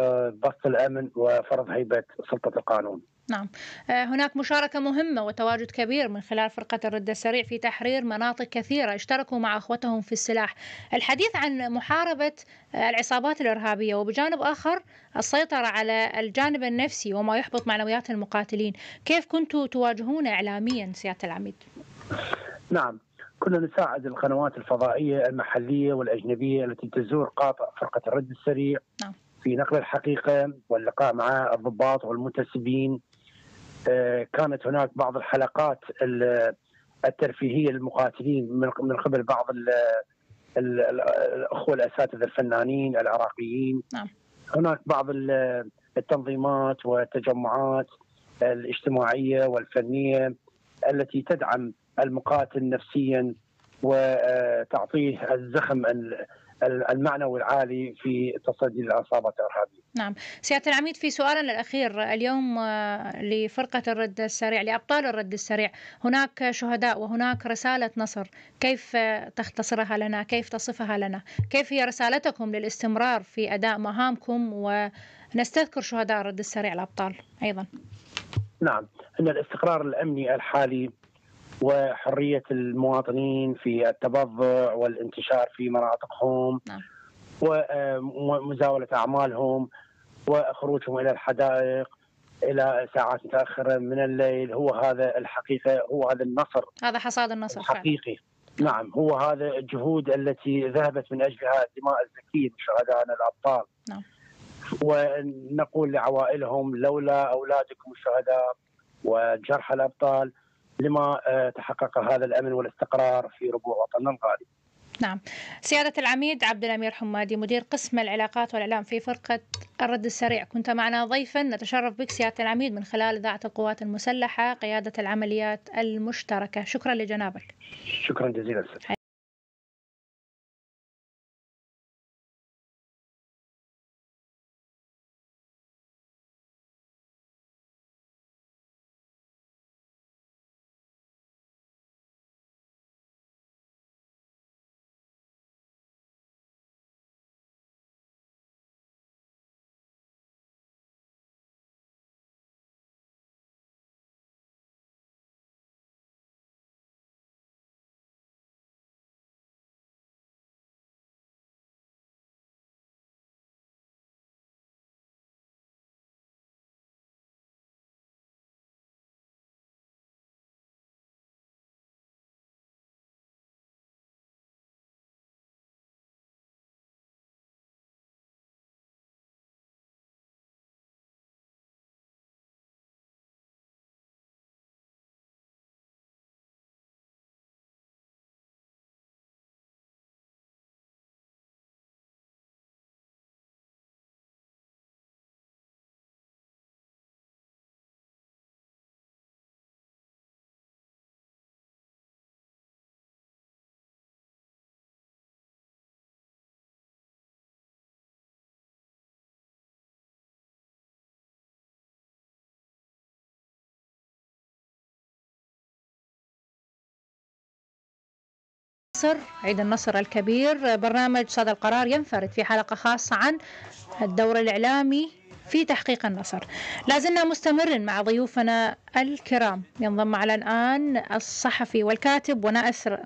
ضبط الأمن وفرض هيبة سلطة القانون. نعم، هناك مشاركة مهمة وتواجد كبير من خلال فرقة الرد السريع في تحرير مناطق كثيرة، اشتركوا مع أخوتهم في السلاح. الحديث عن محاربة العصابات الإرهابية وبجانب آخر السيطرة على الجانب النفسي وما يحبط معنويات المقاتلين، كيف كنتوا تواجهون إعلاميا سيادة العميد؟ نعم، كنا نساعد القنوات الفضائية المحلية والأجنبية التي تزور قاطع فرقة الرد السريع في نقل الحقيقة واللقاء مع الضباط والمنتسبين. كانت هناك بعض الحلقات الترفيهية للمقاتلين من قبل بعض الأخوة الأساتذة الفنانين العراقيين. هناك بعض التنظيمات والتجمعات الاجتماعية والفنية التي تدعم المقاتل نفسيا وتعطيه الزخم المعنوي العالي في تصدي العصابات الارهابيه. نعم، سياده العميد في سؤالنا الاخير اليوم لفرقه الرد السريع، لابطال الرد السريع، هناك شهداء وهناك رساله نصر، كيف تختصرها لنا؟ كيف تصفها لنا؟ كيف هي رسالتكم للاستمرار في اداء مهامكم ونستذكر شهداء الرد السريع الابطال ايضا؟ نعم، ان الاستقرار الامني الحالي وحرية المواطنين في التبضع والانتشار في مناطقهم ومزاولة أعمالهم وخروجهم إلى الحدائق إلى ساعات متأخرة من الليل، هو هذا الحقيقة، هو هذا النصر، هذا حصاد النصر الحقيقي. نعم، هو هذا الجهود التي ذهبت من أجلها الدماء الزكية من شهدائنا الأبطال. نعم، ونقول لعوائلهم لولا أولادكم الشهداء وجرحى الأبطال لما تحقق هذا الأمن والاستقرار في ربوع وطننا الغالي. نعم، سيادة العميد عبد الأمير حمادي مدير قسم العلاقات والإعلام في فرقة الرد السريع، كنت معنا ضيفا، نتشرف بك سيادة العميد من خلال إذاعة القوات المسلحة قيادة العمليات المشتركة، شكرا لجنابك. شكرا جزيلا سيدي. عيد النصر الكبير، برنامج صدى القرار ينفرد في حلقة خاصة عن الدور الإعلامي في تحقيق النصر. لازلنا مستمرا مع ضيوفنا الكرام، ينضم معنا الآن الصحفي والكاتب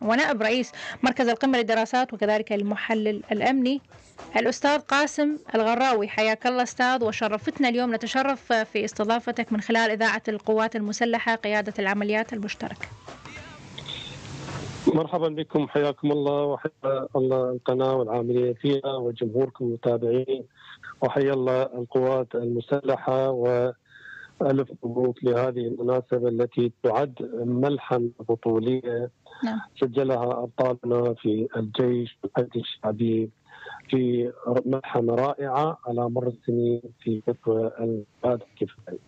ونائب رئيس مركز القمة للدراسات وكذلك المحلل الأمني الأستاذ قاسم الغراوي. حياك الله أستاذ وشرفتنا اليوم، نتشرف في استضافتك من خلال إذاعة القوات المسلحة قيادة العمليات المشتركة. مرحبا بكم، حياكم الله وحيا الله القناة والعاملين فيها وجمهوركم المتابعين، وحيا الله القوات المسلحة، وألف مبروك لهذه المناسبة التي تعد ملحم بطولية سجلها أبطالنا في الجيش والحشد الشعبي في ملحمة رائعة على مر السنين في فترة القيادة الكفائية.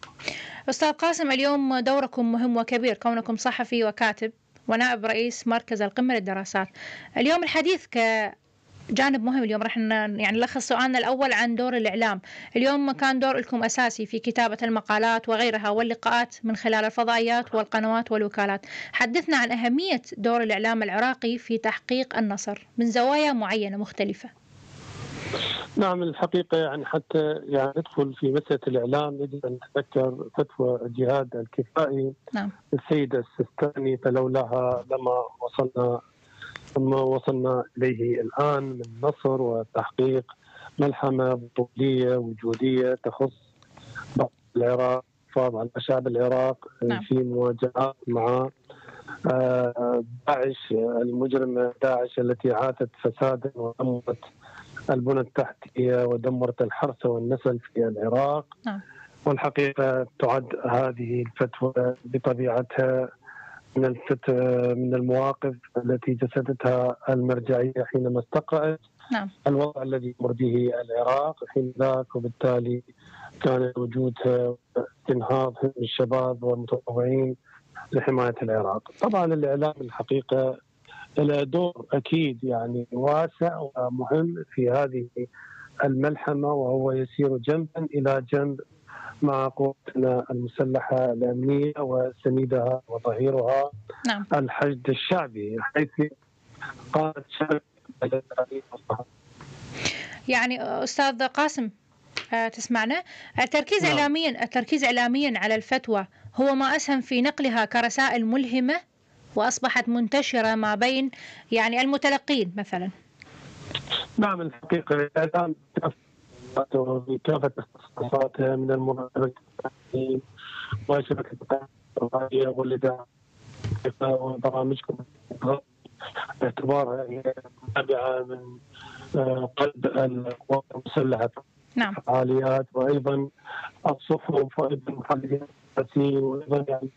أستاذ قاسم، اليوم دوركم مهم وكبير كونكم صحفي وكاتب ونائب رئيس مركز القمة للدراسات. اليوم الحديث كجانب مهم، اليوم راح يعني نلخص سؤالنا الأول عن دور الإعلام. اليوم كان دور لكم أساسي في كتابة المقالات وغيرها واللقاءات من خلال الفضائيات والقنوات والوكالات. حدثنا عن أهمية دور الإعلام العراقي في تحقيق النصر من زوايا معينة مختلفة. نعم، الحقيقة يعني حتى يعني ندخل في مسألة الإعلام يجب أن نتذكر فتوى الجهاد الكفائي السيد السيستاني، فلولها لما وصلنا إليه الآن من نصر وتحقيق ملحمة بطولية وجودية تخص العراق، الحفاظ على شعب العراق في مواجهات مع داعش المجرمة، داعش التي عاتت فسادا ودمرت البنى التحتية ودمرت الحرث والنسل في العراق. والحقيقة تعد هذه الفتوى بطبيعتها من المواقف التي جسدتها المرجعية حينما استقرأت الوضع الذي يمر به العراق حين ذاك، وبالتالي كان وجودها انهاض الشباب والمتطوعين لحماية العراق. طبعا الإعلام الحقيقة له دور أكيد يعني واسع ومهم في هذه الملحمة، وهو يسير جنبا إلى جنب مع قواتنا المسلحة الأمنية وسندها وظهيرها الحشد الشعبي، حيث قادة شعب يعني. أستاذ قاسم تسمعنا، التركيز إعلاميا على الفتوى هو ما أسهم في نقلها كرسائل ملهمة وأصبحت منتشرة ما بين يعني المتلقين مثلا. نعم الحقيقة الإعلام بكافة اختصاصاتها من المناسبة وشبكة الراديو والإذاعة وبرامجكم باعتبارها هي تابعة من قلب القوات المسلحة فعاليات، وأيضا الصحف وأيضا محليات التمثيل وأيضا يعني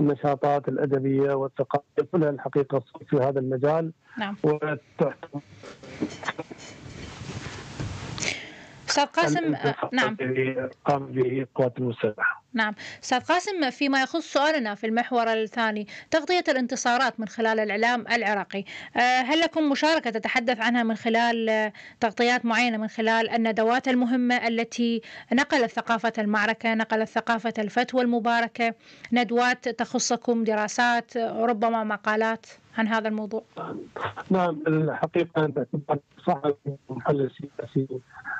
النشاطات الأدبية والثقافية كلها الحقيقة في هذا المجال. وتحتوي أستاذ قاسم قام به القوات المسلحة. أستاذ قاسم، فيما يخص سؤالنا في المحور الثاني تغطية الانتصارات من خلال الإعلام العراقي، هل لكم مشاركة تتحدث عنها من خلال تغطيات معينة، من خلال الندوات المهمة التي نقلت ثقافة المعركة، نقلت ثقافة الفتوى المباركة، ندوات تخصكم، دراسات، ربما مقالات عن هذا الموضوع؟ نعم الحقيقة باعتبار صاحب المحل السياسي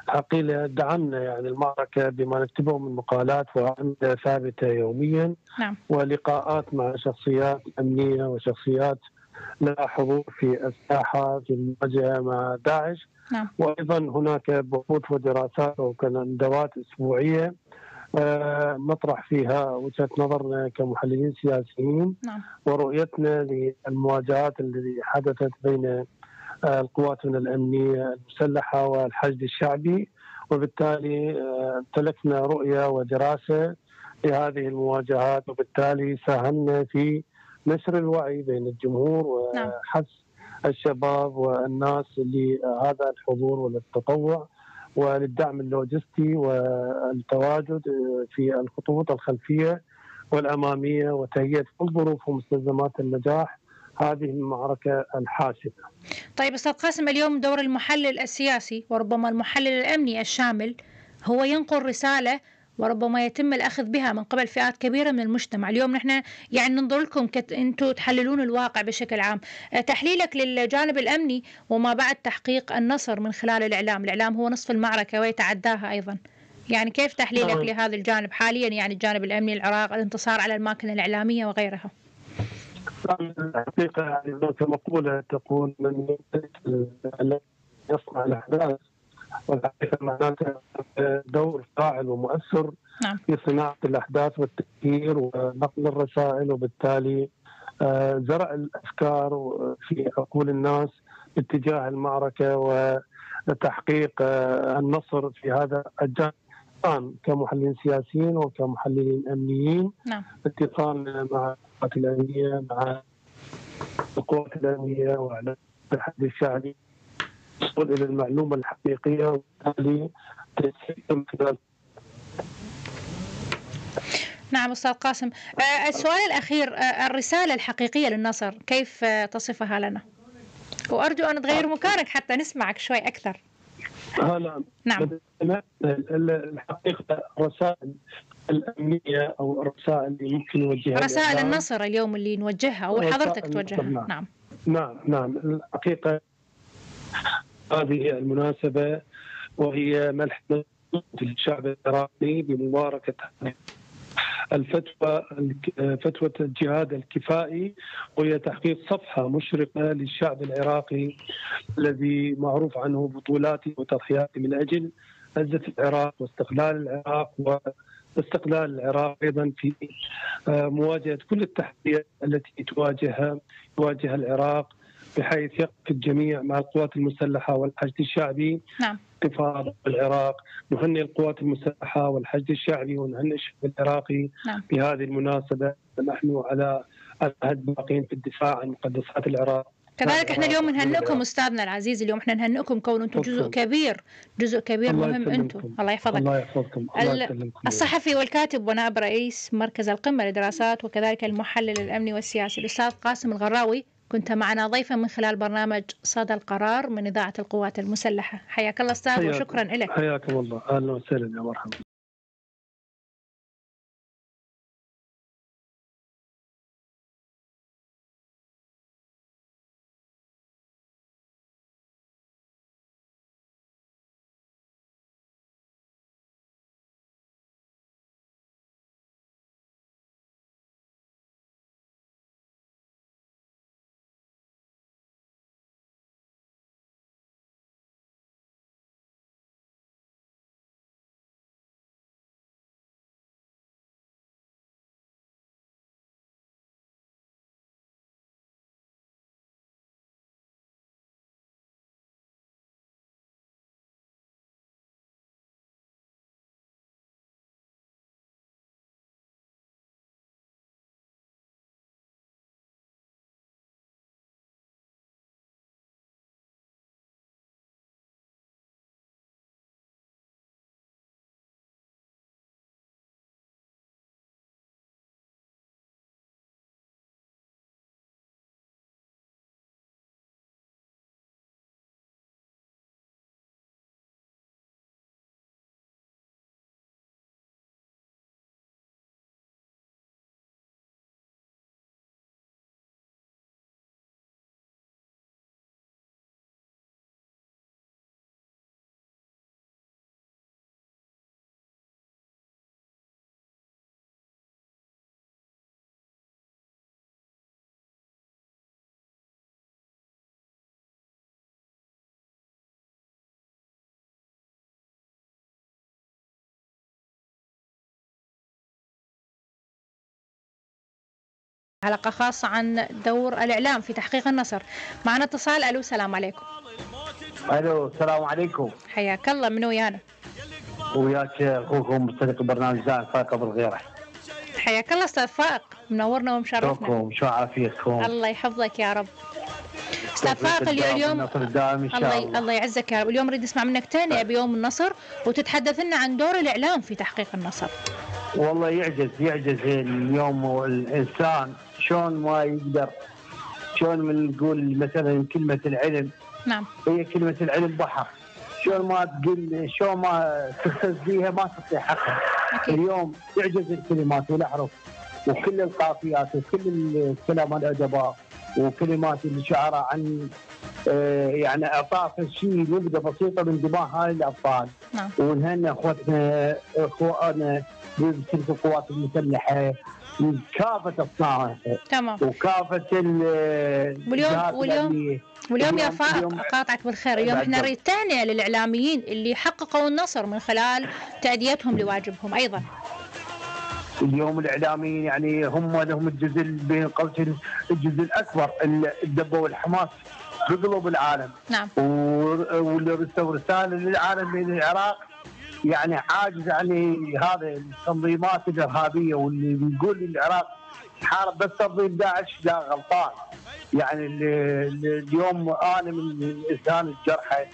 حقيقة دعمنا يعني المعركة بما نكتبه من مقالات وأعمال ثابتة يوميا ولقاءات مع شخصيات أمنية وشخصيات لها حضور في الساحة في المواجهة مع داعش. وأيضا هناك بحوث ودراسات وندوات أسبوعية نطرح فيها وجهة نظرنا كمحللين سياسيين ورؤيتنا للمواجهات التي حدثت بين قواتنا الأمنية المسلحة والحشد الشعبي، وبالتالي امتلكنا رؤية ودراسة لهذه المواجهات، وبالتالي ساهمنا في نشر الوعي بين الجمهور وحث الشباب والناس لهذا الحضور وللتطوع وللدعم اللوجستي والتواجد في الخطوط الخلفية والأمامية وتهيئة كل ظروف ومستلزمات النجاح هذه المعركة الحاسمة. طيب أستاذ قاسم، اليوم دور المحلل السياسي وربما المحلل الأمني الشامل هو ينقل رسالة وربما يتم الأخذ بها من قبل فئات كبيرة من المجتمع. اليوم نحن يعني ننظر لكم أنتم تحللون الواقع بشكل عام، تحليلك للجانب الأمني وما بعد تحقيق النصر من خلال الإعلام، الإعلام هو نصف المعركة ويتعداها أيضا، يعني كيف تحليلك لهذا الجانب حاليا، يعني الجانب الأمني العراق، الانتصار على الماكينة الإعلامية وغيرها؟ الحقيقة مقولة تقول من يصنع الأحداث، والحقيقة معناتها دور فاعل ومؤثر في صناعة الأحداث والتفكير ونقل الرسائل، وبالتالي زرع الأفكار في عقول الناس باتجاه المعركة وتحقيق النصر في هذا الجانب كمحللين سياسيين وكمحللين أمنيين. اتصال مع القوات الأمنية وعلى الحد الشعبي وصول إلى المعلومة الحقيقية، وبالتالي تسهيل خلال. أستاذ قاسم، السؤال الأخير، الرسالة الحقيقية للنصر كيف تصفها لنا؟ وأرجو أن تغير مكانك حتى نسمعك شوي أكثر. الحقيقة الرسائل الأمنية أو الرسائل اللي ممكن نوجهها، رسائل النصر اليوم اللي نوجهها أو حضرتك توجهها. نعم الحقيقة هذه المناسبة وهي ملحمة للشعب العراقي بمباركة الفتوى، فتوى الجهاد الكفائي، وهي تحقيق صفحة مشرقة للشعب العراقي الذي معروف عنه بطولاته وتضحياته من أجل عزة العراق واستقلال العراق واستقلال العراق أيضا في مواجهة كل التحديات التي يواجهها العراق، بحيث يقف الجميع مع القوات المسلحة والحشد الشعبي. نعم. انتفاضة العراق، نهنئ القوات المسلحة والحشد الشعبي ونهنئ الشعب العراقي. نعم. بهذه المناسبة نحن على أعهد باقين في الدفاع عن مقدسات العراق. كذلك احنا اليوم نهنئكم استاذنا العزيز، اليوم احنا نهنئكم كون انتم جزء كبير مهم انتم. الله يحفظك. الله يحفظكم. الصحفي والكاتب ونائب رئيس مركز القمة للدراسات وكذلك المحلل الامني والسياسي الاستاذ قاسم الغراوي، كنت معنا ضيفا من خلال برنامج صدى القرار من اذاعة القوات المسلحة. حياك الله استاذ وشكرا لك. حياكم الله، اهلا وسهلا يا مرحبا. حلقة خاصة عن دور الإعلام في تحقيق النصر. معنا اتصال. ألو السلام عليكم. ألو السلام عليكم. حياك الله. من ويانا؟ وياك أخوكم مستضيف برنامج إذاعة فائق أبو الغيرة. حياك الله أستاذ فائق، منورنا ومشرفنا. شو عافيتكم؟ الله يحفظك يا رب. استاذ فائق اليوم الله يعزك يا رب. اليوم نريد نسمع منك تاني بيوم النصر وتتحدث لنا عن دور الإعلام في تحقيق النصر. والله يعجز اليوم الانسان شلون ما يقدر، شلون من نقول مثلا كلمه العلم. نعم. هي كلمه العلم بحر، شلون ما تقول شلون ما تختص بيها ما تطيح حقها. اليوم تعجز الكلمات والاحرف وكل القافيات وكل الكلام الادباء وكلمات الشعراء عن يعني اعطاء شيء نبذه بسيطه من دماء هاي الابطال. نعم. ونهنى اخواننا بسلك القوات المسلحه كافه اصنافها. تمام. وكافه واليوم يا فائق قاطعك بالخير، اليوم احنا نريد تهنئه للاعلاميين اللي حققوا النصر من خلال تاديتهم لواجبهم ايضا. اليوم الاعلاميين يعني هم لهم الجزء بين قوسين الجزء الاكبر اللي دبوا الحماس بقلوب العالم. نعم. ورسلوا رساله للعالم بين العراق يعني عاجز عن هذه التنظيمات الارهابيه، واللي يقول العراق حارب بس تنظيم داعش لا غلطان. يعني اليوم انا من الانسان الجرحى.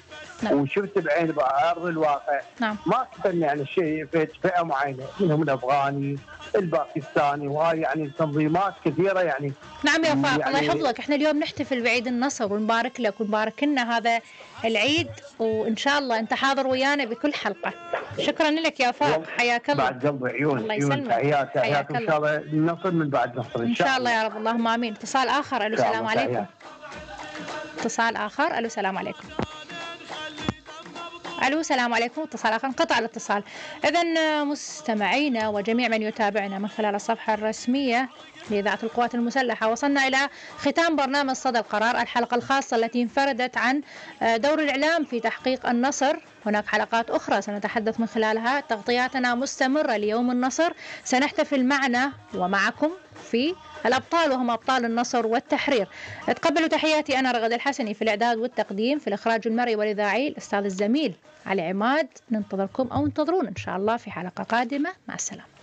نعم. وشفت بعين بارض الواقع. نعم. ما كتبنا عن الشيء في فئه معينه منهم الافغاني الباكستاني وهاي يعني تنظيمات كثيره يعني. نعم يا فاطمه الله يحفظك، احنا اليوم نحتفل بعيد النصر ونبارك لك ونبارك لنا هذا العيد، وان شاء الله انت حاضر ويانا بكل حلقه. شكرا لك يا فاطمه. حياك الله. بعد قلبي عيوني. الله يسلمك. حياك الله. ان شاء الله النصر من بعد نصر ان شاء الله يا رب. اللهم امين. اتصال اخر. الو السلام عليكم. اتصال اخر. الو السلام عليكم. الو السلام عليكم. اتصال اخر، انقطع الاتصال. اذا مستمعينا وجميع من يتابعنا من خلال الصفحه الرسميه لاذاعه القوات المسلحه، وصلنا الى ختام برنامج صدى القرار، الحلقه الخاصه التي انفردت عن دور الاعلام في تحقيق النصر هناك حلقات أخرى سنتحدث من خلالها، تغطياتنا مستمرة ليوم النصر. سنحتفل معنا ومعكم في الأبطال وهم أبطال النصر والتحرير. تقبلوا تحياتي أنا رغد الحسني في الإعداد والتقديم، في الإخراج المرئي والإذاعي الأستاذ الزميل علي عماد. ننتظركم أو انتظرونا إن شاء الله في حلقة قادمة. مع السلامة.